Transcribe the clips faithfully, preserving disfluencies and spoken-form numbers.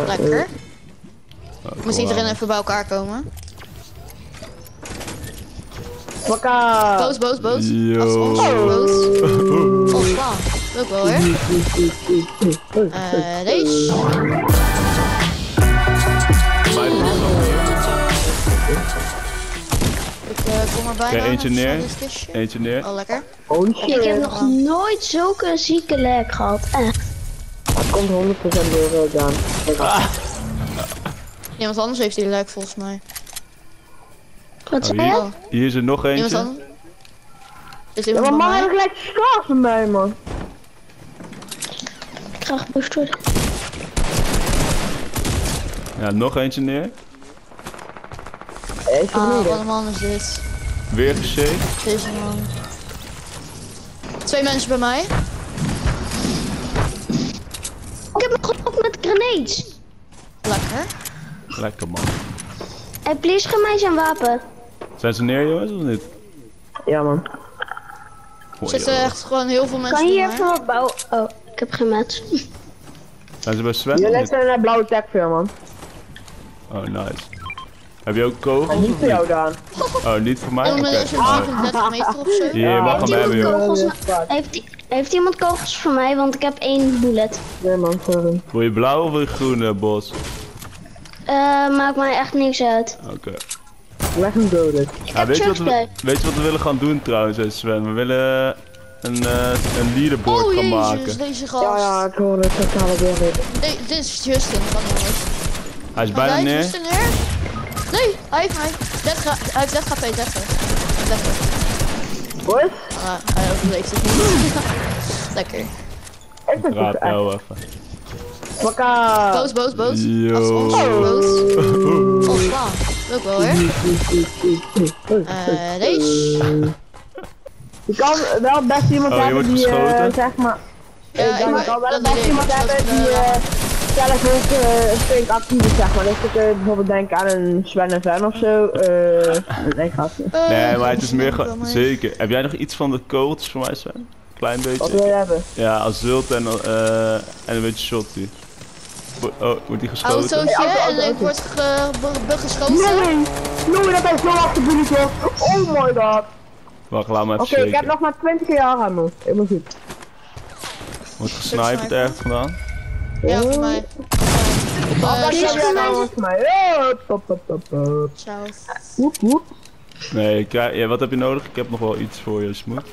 Lekker. Oh, moest iedereen even bij elkaar komen. Wakka! Boos, boos, boos. Afstand, boos. Oh, wow. Leuk wel, hè? Eh, uh, deze. Ik uh, kom er bijna. Oké, eentje neer. Eentje neer. Oh, lekker. Ik heb nog nooit zulke zieke lag gehad, echt. Het komt honderd procent door Daan. Ah. Ja, want anders heeft hij lijk volgens mij. Wat zei je? Hier is er nog eentje. Ja, maar man heb ik lijkt slaven bij man. Ik ga gepusht worden. Ja, nog eentje neer. Ah, wat een man is dit. Weer gesaved. Deze man. Twee mensen bij mij. Ik heb me gelokt met grenades. Lekker. Lekker man. Hey, please, geef mij zijn wapen. Zijn ze neer jongens of niet? Ja man. Er zitten echt gewoon heel veel mensen. Kan je hier even wat bouwen? Oh, ik heb geen match. Zijn ze bij Sven? Jullie zijn naar blauwe tag veel man. Oh nice. Heb je ook kogels? Niet voor jou dan. Oh, niet voor mij? Ik heb dertig meter of zo. Hier, mag hem hebben joh. Heeft iemand kogels voor mij? Want ik heb één bullet. Nee man, sorry. Wil je blauw of wil je groen, Bos? Eh, uh, maakt mij echt niks uit. Oké. Okay. Leg hem dood. Ja, weet, we, weet je wat we willen gaan doen trouwens, Sven? We willen een, uh, een leaderboard oh, gaan jezus, maken. Deze gast. Ja, ja, ik hoor het. Dat kan wel weer weten. Nee, dit is Justin. Hij is bijna neer. Justin neer? Nee, hij heeft mij. Hij heeft dertig H P, dertig. Boys? Ah, hij overleeft het niet. Lekker. Ik ben goed nou even. Wakka! Boos, boos, boos. Yo. Boos. Oh, wow. Leuk wel, hè? Eh, deze. Je kan wel best iemand oh, hebben die, uh, zeg maar... Ja, ja ik maar, kan wel dat best iemand dat hebben dat die, uh, zelf ook uh, flink actief is, zeg maar. Dus ik uh, bijvoorbeeld denk aan een Sven en Sven ofzo. Uh, nee, gasten. Uh, nee, maar het is meer gewoon... Zeker. Heb jij nog iets van de codes voor mij, Sven? Klein beetje. Wat wil je hebben? Ja, assault en, uh, en een beetje shotty. Oh, wordt die geschoten? Autootje hey, auto, auto, auto. En ik word ge ge geschoten. Nee, nee, dat heeft nog achter bulletje. Oh my god. Wacht, laat me even Oké, okay, ik heb nog maar twintig jaar aan me. Ik moet goed. Wordt gesniped ergens gedaan? Ja, voor mij. Top, top, top, top. Ciao. Woep, woep. Nee, kijk, ja, wat heb je nodig? Ik heb nog wel iets voor je, Smoot.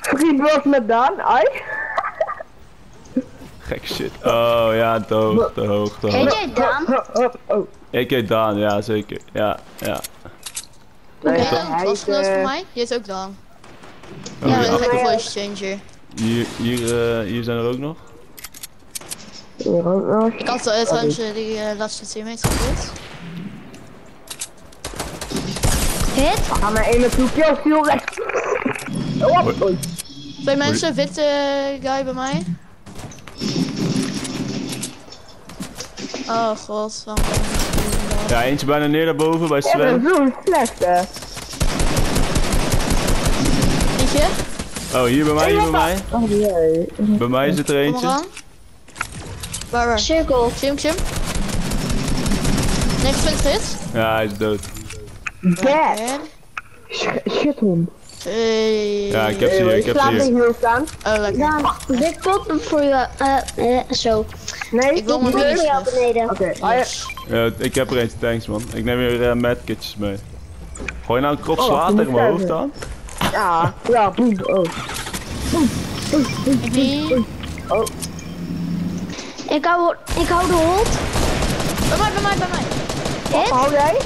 Vriendwoord met Daan, ai. Gek shit. Oh ja, te hoog, te hoog, te hoog. Heet jij Daan? Ik heet Daan, ja zeker. Ja, ja. Oké, dat was genoeg voor mij. Je heet ook Daan. Ja, met een gekke voice changer. Hier, hier, uh, hier zijn er ook nog. Ik had uh, trouwens uh, die uh, laatste teammates gevoeld. Hit? We gaan naar één toekje, stuur recht. Twee mensen, witte uh, guy bij mij. Oh god, van. Ja, eentje bijna neer daarboven bij Sven. Ja, dat is zo'n slechte. Eentje? Oh, hier bij mij, hier bij mij. Oh, jee. Bij mij zit er eentje. Waar, waar? Cirkel. Jim, Jim. negenentwintig hits? Ja, hij is dood. Dead. Shit, hond. Hey. Ja, ik heb ze hier, ik heb ze hier. Ik hier staan. Oh, lekker. Ja, dit pot voor je, eh, uh, zo. Nee, ik wil mijn deur naar beneden. Oké, okay. Yes. Ja, ik heb er eentje, thanks man. Ik neem weer uh, medkitjes mee. Gooi nou een krop slaat tegen mijn hoofd aan? Ja, ja, boem, oh. Boem, boem, boem, oh. Ik hou, ik hou de hold. Bij mij, bij mij, bij mij. Wat hou jij?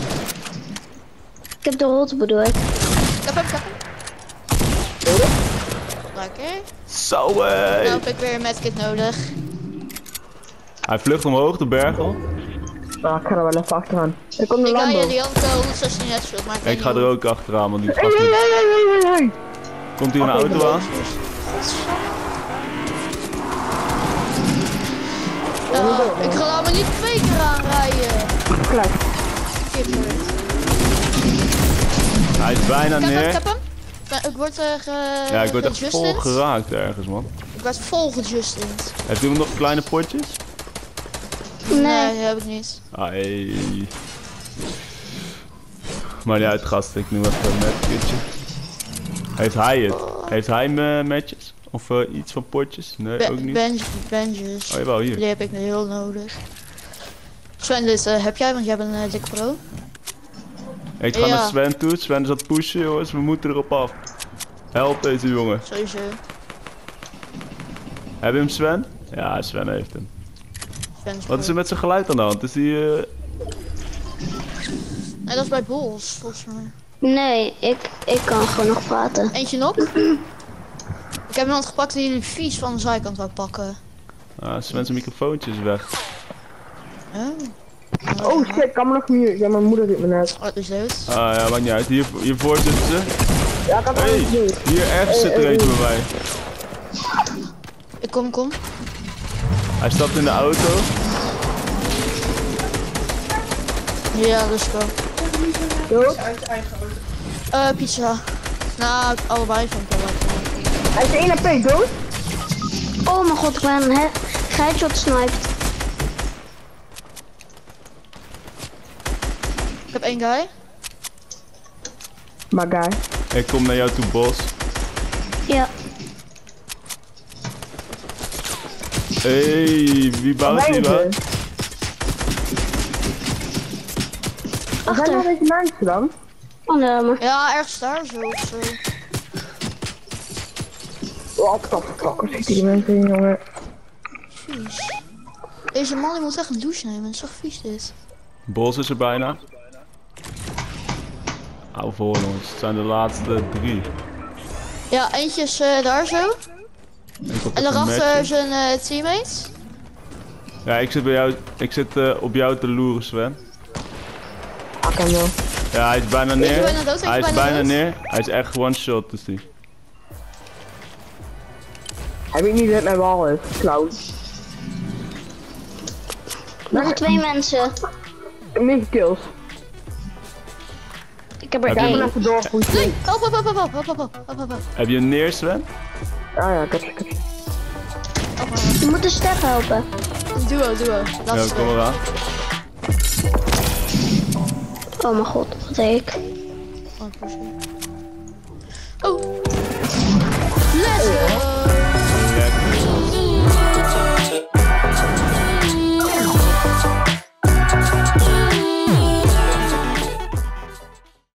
Ik heb de hold bedoel ik. Kap hem, kap hem. Lekker. Zo hé. Dan heb ik weer een medkit nodig. Hij vlucht omhoog, de bergel. Nou, ik ga er wel even achteraan. Ik kom de ik ga je die andere honderdzestien headshot, maar ik Ik ga er ook achteraan, want die pakt niet. Komt hier een auto aan? Oh, ik ga allemaal maar niet twee keer aanrijden. Klaar. Hij is bijna kap neer. Hem, hem. Ik word er uh, Ja, ik word echt vol geraakt ergens, man. Ik werd vol gejustend. Heb je nog kleine potjes? Nee, heb ik niet. Ai. Maar niet uit, gast, ik nu even een matchje. Heeft hij het? Heeft hij me matches? Of uh, iets van potjes? Nee, Be ook niet. Bench, benches. Oh jawel, hier. Die heb ik heel nodig. Sven, dit uh, heb jij, want jij bent een uh, dikke pro. Ik ga ja. naar Sven toe. Sven is aan het pushen, jongens. We moeten erop af. Help deze jongen. Sowieso. Heb je hem, Sven? Ja, Sven heeft hem. Sven is Wat is er met zijn geluid aan de hand? Is die... Uh... Nee, dat is bij Bols, volgens mij. Nee, ik, ik kan gewoon nog praten. Eentje nog? Ik heb iemand gepakt die jullie vies van de zijkant wou pakken. Ah, Sven zijn microfoontje is weg. Oh, oh shit, ik kan me nog meer. Ja, mijn moeder zit me net. Oh, is dood. Ah ja, maakt niet uit. Hier, hiervoor zitten ze. Ja, ik had hey, het niet. Hier ergens zit er eentje bij mij. Ik kom, kom. Hij stapt in de auto. Ja, dus go. Doe. Eh, pizza. Nou, allebei van het wel. Hij is één A P, dood. Oh mijn god, ik ben een headshot sniped. Ik heb één guy. Maar guy. Ik kom naar jou toe, Bos. Ja. Hey, wie bouwt hier wel? Waar zijn al deze mensen dan? Oh nee, maar. Ja, ergens daar zo of zo. Oh, kapperkrakker zit hier mensen in, jongen. Vies. Deze man die moet echt een douche nemen, dat is toch vies dit. Bos is er bijna. Hou voor ons, het zijn de laatste drie. Ja, eentje is uh, daar zo. En daarachter is een uh, teammate. Ja, ik zit, bij jou, ik zit uh, op jou te loeren, Sven. Ah, kan wel. Ja, hij is bijna neer. Ik ben dood, ik hij is bijna, bijna neer. Hij is echt one-shot, dus die. Hij weet niet dat mijn wal is, clown. Nog twee mensen. Negen kills. Ik heb er één. Heb je... Nee, hop, hop, hop, hop, hop, hop, hop, hop, hop. Heb je een neer, Sven? Ah ja, ik heb je. Je moet de step helpen. Duo, duo. Dat ja, kom eraan. Oh mijn god, wat deed ik? Oh,